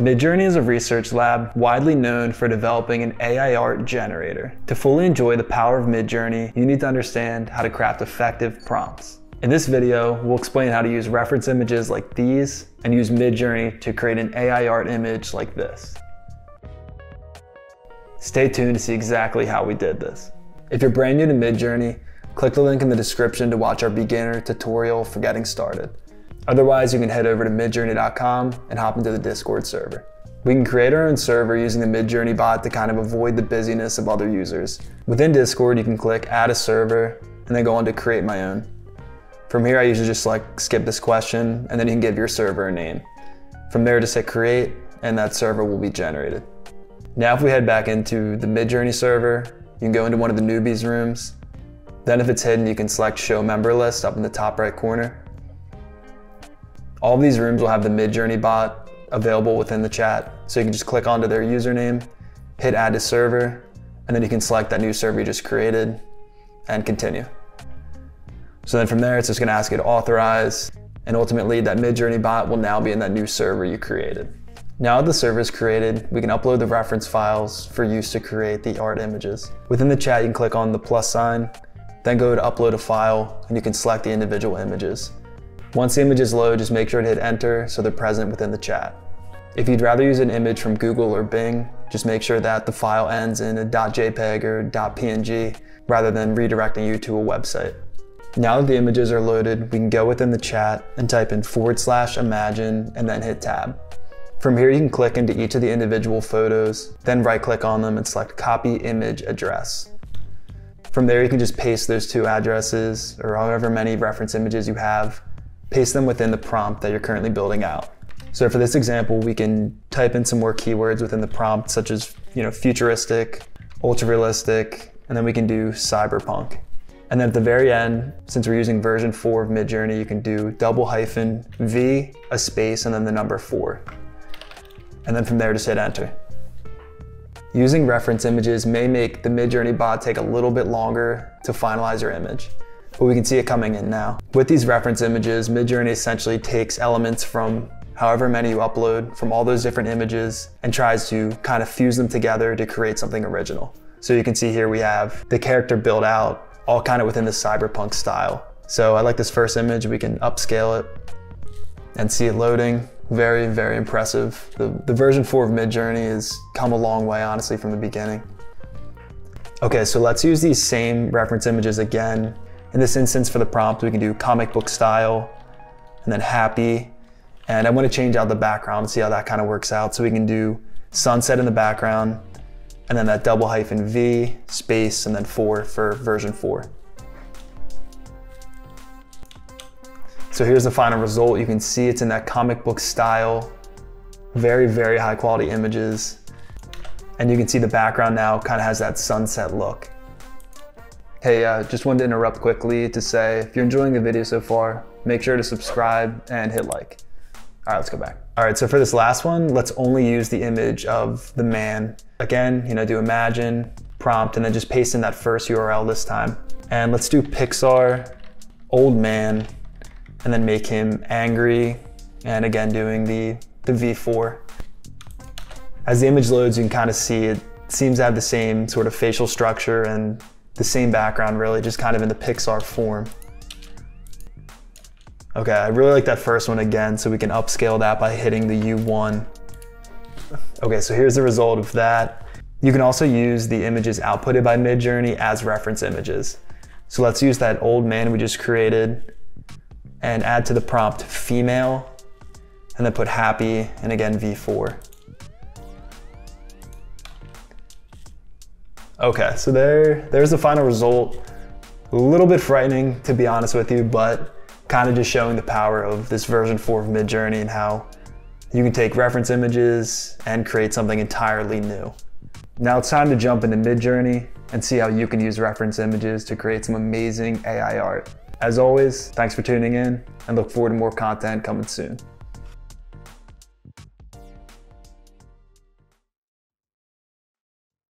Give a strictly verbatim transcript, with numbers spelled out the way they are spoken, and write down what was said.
Midjourney is a research lab widely known for developing an A I art generator. To fully enjoy the power of Midjourney, you need to understand how to craft effective prompts. In this video, we'll explain how to use reference images like these and use Midjourney to create an A I art image like this. Stay tuned to see exactly how we did this. If you're brand new to Midjourney, click the link in the description to watch our beginner tutorial for getting started. Otherwise, you can head over to midjourney dot com and hop into the Discord server. We can create our own server using the Midjourney bot to kind of avoid the busyness of other users. Within Discord, you can click add a server and then go on to create my own. From here, I usually just like skip this question and then you can give your server a name. From there, just hit create and that server will be generated. Now if we head back into the Midjourney server, you can go into one of the newbies rooms. Then if it's hidden, you can select show member list up in the top right corner. All of these rooms will have the Midjourney bot available within the chat. So you can just click onto their username, hit add to server, and then you can select that new server you just created and continue. So then from there, it's just gonna ask you to authorize, and ultimately that Midjourney bot will now be in that new server you created. Now that the server is created, we can upload the reference files for use to create the art images. Within the chat, you can click on the plus sign, then go to upload a file, and you can select the individual images. Once the images load, just make sure to hit enter so they're present within the chat. If you'd rather use an image from Google or Bing, just make sure that the file ends in a .jpeg or .png rather than redirecting you to a website. Now that the images are loaded, we can go within the chat and type in forward slash imagine and then hit tab. From here, you can click into each of the individual photos, then right-click on them and select copy image address. From there, you can just paste those two addresses or however many reference images you have, paste them within the prompt that you're currently building out. So for this example, we can type in some more keywords within the prompt, such as, you know, futuristic, ultra-realistic, and then we can do cyberpunk. And then at the very end, since we're using version four of Midjourney, you can do double hyphen V, a space, and then the number four. And then from there, just hit enter. Using reference images may make the Midjourney bot take a little bit longer to finalize your image, but we can see it coming in now. With these reference images, Midjourney essentially takes elements from however many you upload, from all those different images, and tries to kind of fuse them together to create something original. So you can see here we have the character built out, all kind of within the cyberpunk style. So I like this first image. We can upscale it and see it loading. Very, very impressive. The, the version four of Midjourney has come a long way, honestly, from the beginning. Okay, so let's use these same reference images again. In this instance, for the prompt, we can do comic book style and then happy. And I want to change out the background and see how that kind of works out. So we can do sunset in the background and then that double hyphen V, space, and then four for version four. So here's the final result. You can see it's in that comic book style, very, very high quality images. And you can see the background now kind of has that sunset look. Hey, uh, just wanted to interrupt quickly to say, if you're enjoying the video so far, make sure to subscribe and hit like. All right, let's go back. All right, so for this last one, let's only use the image of the man. Again, you know, do imagine, prompt, and then just paste in that first U R L this time. And let's do Pixar, old man, and then make him angry, and again doing the, the V four. As the image loads, you can kind of see it seems to have the same sort of facial structure and the same background really, just kind of in the Pixar form. Okay, I really like that first one again, so we can upscale that by hitting the U one. Okay, so here's the result of that. You can also use the images outputted by Midjourney as reference images. So let's use that old man we just created and add to the prompt female, and then put happy, and again, V four. Okay, so there, there's the final result. A little bit frightening, to be honest with you, but kind of just showing the power of this version four of Midjourney and how you can take reference images and create something entirely new. Now it's time to jump into Midjourney and see how you can use reference images to create some amazing A I art. As always, thanks for tuning in and look forward to more content coming soon.